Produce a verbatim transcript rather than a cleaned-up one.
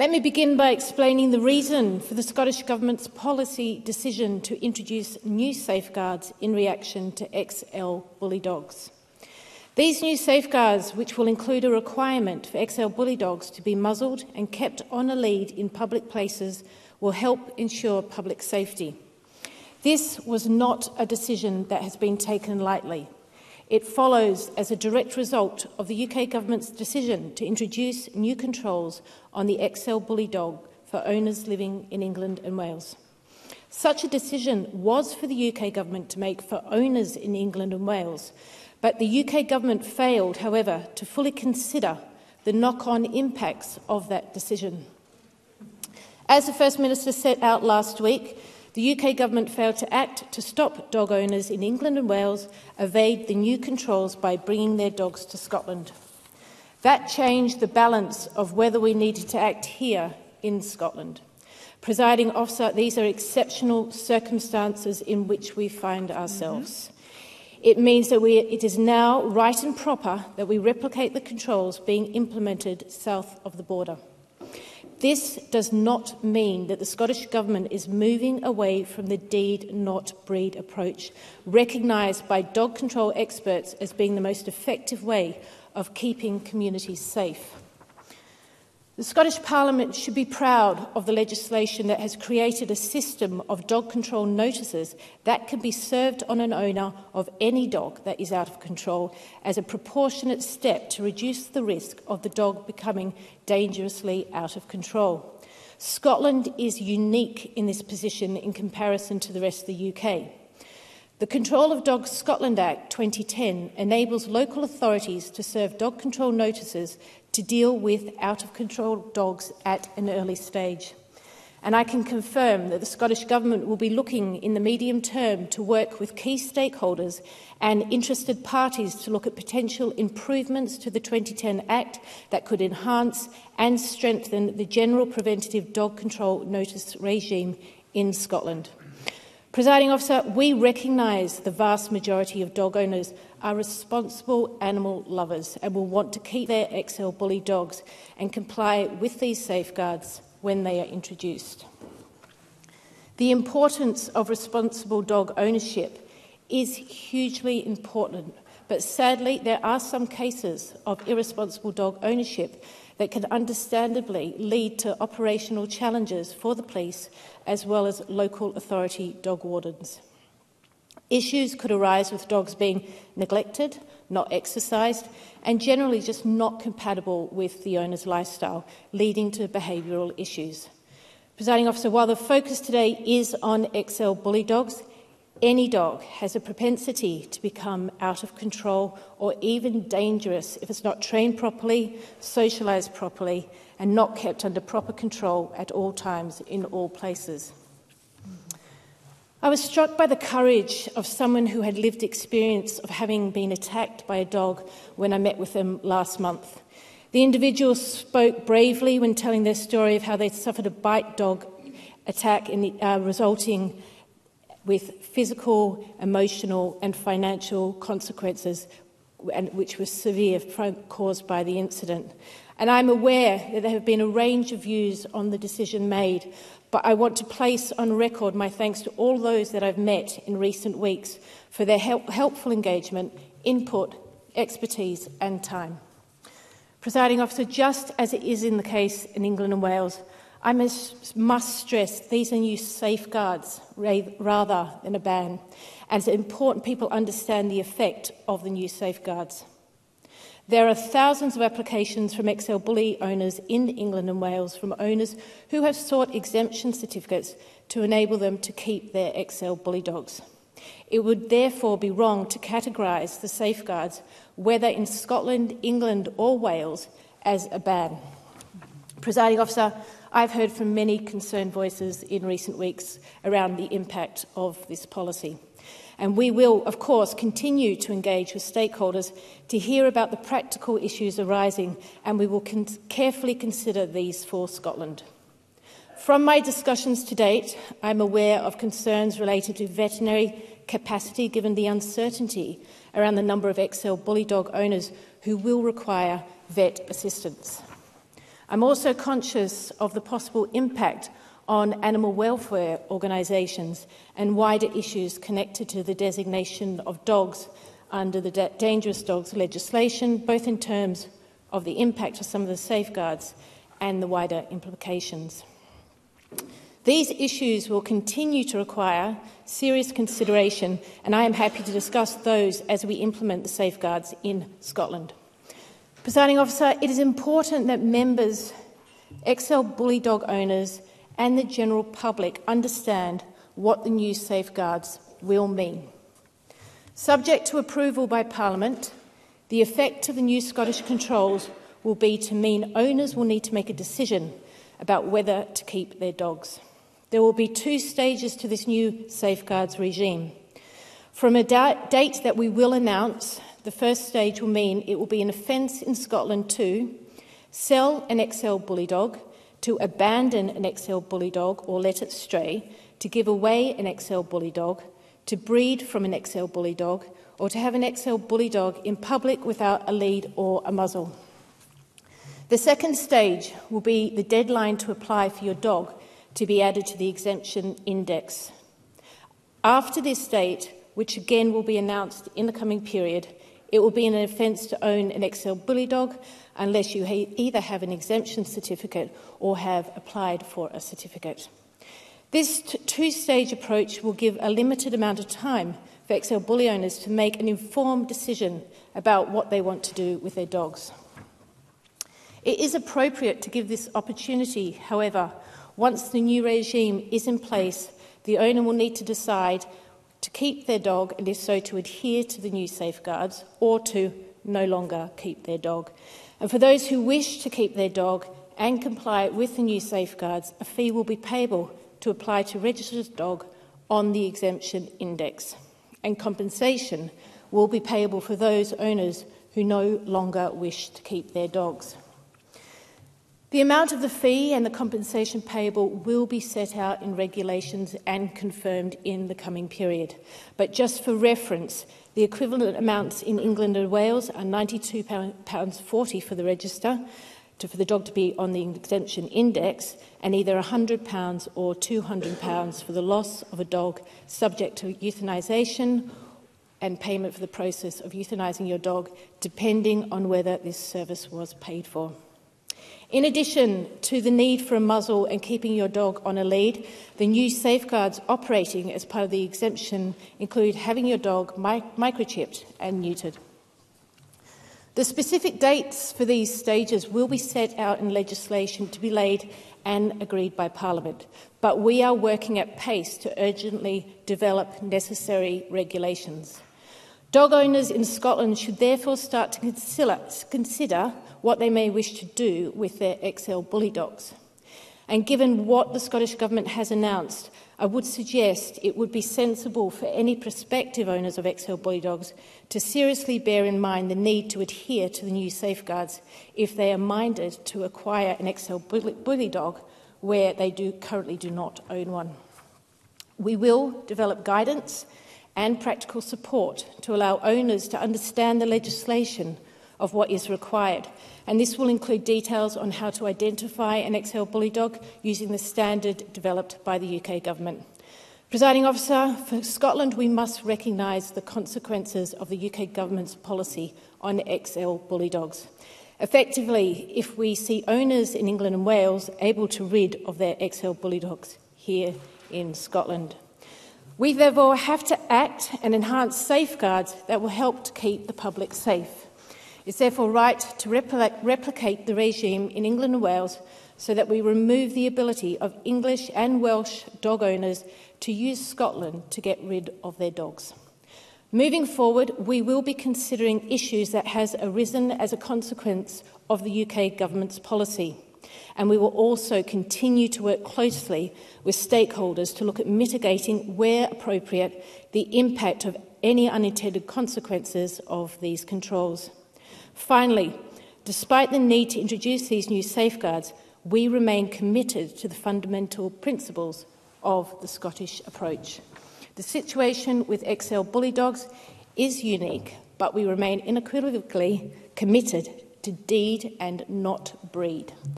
Let me begin by explaining the reason for the Scottish Government's policy decision to introduce new safeguards in reaction to X L bully dogs. These new safeguards, which will include a requirement for X L bully dogs to be muzzled and kept on a lead in public places, will help ensure public safety. This was not a decision that has been taken lightly. It follows as a direct result of the U K Government's decision to introduce new controls on the X L bully dog for owners living in England and Wales. Such a decision was for the U K Government to make for owners in England and Wales, but the U K Government failed, however, to fully consider the knock-on impacts of that decision. As the First Minister set out last week, the U K Government failed to act to stop dog owners in England and Wales evade the new controls by bringing their dogs to Scotland. That changed the balance of whether we needed to act here in Scotland. Presiding Officer, these are exceptional circumstances in which we find ourselves. Mm-hmm. It means that we, it is now right and proper that we replicate the controls being implemented south of the border. This does not mean that the Scottish Government is moving away from the deed not breed approach, recognised by dog control experts as being the most effective way of keeping communities safe. The Scottish Parliament should be proud of the legislation that has created a system of dog control notices that can be served on an owner of any dog that is out of control as a proportionate step to reduce the risk of the dog becoming dangerously out of control. Scotland is unique in this position in comparison to the rest of the U K. The Control of Dogs Scotland Act twenty ten enables local authorities to serve dog control notices to deal with out-of-control dogs at an early stage. And I can confirm that the Scottish Government will be looking in the medium term to work with key stakeholders and interested parties to look at potential improvements to the twenty ten Act that could enhance and strengthen the general preventative dog control notice regime in Scotland. Presiding Officer, we recognise the vast majority of dog owners are responsible animal lovers and will want to keep their X L bully dogs and comply with these safeguards when they are introduced. The importance of responsible dog ownership is hugely important, but sadly there are some cases of irresponsible dog ownership that can understandably lead to operational challenges for the police as well as local authority dog wardens. Issues could arise with dogs being neglected, not exercised, and generally just not compatible with the owner's lifestyle, leading to behavioural issues. Presiding Officer, while the focus today is on X L bully dogs, any dog has a propensity to become out of control or even dangerous if it's not trained properly, socialised properly, and not kept under proper control at all times in all places. I was struck by the courage of someone who had lived experience of having been attacked by a dog when I met with them last month. The individual spoke bravely when telling their story of how they'd suffered a bite dog attack in the, uh, resulting with physical, emotional and financial consequences, and which were severe, caused by the incident. And I'm aware that there have been a range of views on the decision made, but I want to place on record my thanks to all those that I've met in recent weeks for their help helpful engagement, input, expertise and time. Presiding Officer, just as it is in the case in England and Wales, I must, must stress these are new safeguards rather than a ban, and it's important people understand the effect of the new safeguards. There are thousands of applications from X L bully owners in England and Wales from owners who have sought exemption certificates to enable them to keep their X L bully dogs. It would therefore be wrong to categorise the safeguards, whether in Scotland, England or Wales, as a ban. Presiding Officer, I've heard from many concerned voices in recent weeks around the impact of this policy. And we will, of course, continue to engage with stakeholders to hear about the practical issues arising, and we will con- carefully consider these for Scotland. From my discussions to date, I'm aware of concerns related to veterinary capacity given the uncertainty around the number of X L bully dog owners who will require vet assistance. I'm also conscious of the possible impact on animal welfare organisations and wider issues connected to the designation of dogs under the dangerous dogs legislation, both in terms of the impact of some of the safeguards and the wider implications. These issues will continue to require serious consideration, and I am happy to discuss those as we implement the safeguards in Scotland. Presiding Officer, it is important that members, X L Bully dog owners and the general public understand what the new safeguards will mean. Subject to approval by Parliament, the effect of the new Scottish controls will be to mean owners will need to make a decision about whether to keep their dogs. There will be two stages to this new safeguards regime. From a date that we will announce, the first stage will mean it will be an offence in Scotland to sell an X L Bully dog, to abandon an X L Bully dog or let it stray, to give away an X L Bully dog, to breed from an X L Bully dog, or to have an X L Bully dog in public without a lead or a muzzle. The second stage will be the deadline to apply for your dog to be added to the exemption index. After this date, which again will be announced in the coming period, it will be an offence to own an X L Bully dog unless you ha- either have an exemption certificate or have applied for a certificate. This two-stage approach will give a limited amount of time for X L Bully owners to make an informed decision about what they want to do with their dogs. It is appropriate to give this opportunity, however. Once the new regime is in place, the owner will need to decide to keep their dog and, if so, to adhere to the new safeguards or to no longer keep their dog. And for those who wish to keep their dog and comply with the new safeguards, a fee will be payable to apply to register the dog on the exemption index, and compensation will be payable for those owners who no longer wish to keep their dogs. The amount of the fee and the compensation payable will be set out in regulations and confirmed in the coming period. But just for reference, the equivalent amounts in England and Wales are ninety-two pounds forty for the register, to, for the dog to be on the exemption index, and either one hundred pounds or two hundred pounds for the loss of a dog subject to euthanisation and payment for the process of euthanising your dog, depending on whether this service was paid for. In addition to the need for a muzzle and keeping your dog on a lead, the new safeguards operating as part of the exemption include having your dog mic- microchipped and neutered. The specific dates for these stages will be set out in legislation to be laid and agreed by Parliament, but we are working at pace to urgently develop necessary regulations. Dog owners in Scotland should therefore start to consider, consider what they may wish to do with their X L Bully dogs. And given what the Scottish Government has announced, I would suggest it would be sensible for any prospective owners of X L Bully dogs to seriously bear in mind the need to adhere to the new safeguards if they are minded to acquire an X L Bully, bully dog where they do, currently do not own one. We will develop guidance and practical support to allow owners to understand the legislation of what is required. And this will include details on how to identify an X L Bully dog using the standard developed by the U K Government. Presiding Officer, for Scotland, we must recognise the consequences of the U K Government's policy on X L Bully dogs. Effectively, if we see owners in England and Wales able to rid of their X L Bully dogs here in Scotland. We therefore have to act and enhance safeguards that will help to keep the public safe. It's therefore right to repl- replicate the regime in England and Wales so that we remove the ability of English and Welsh dog owners to use Scotland to get rid of their dogs. Moving forward, we will be considering issues that has arisen as a consequence of the U K Government's policy. And we will also continue to work closely with stakeholders to look at mitigating, where appropriate, the impact of any unintended consequences of these controls. Finally, despite the need to introduce these new safeguards, we remain committed to the fundamental principles of the Scottish approach. The situation with X L Bully dogs is unique, but we remain unequivocally committed to deed and not breed.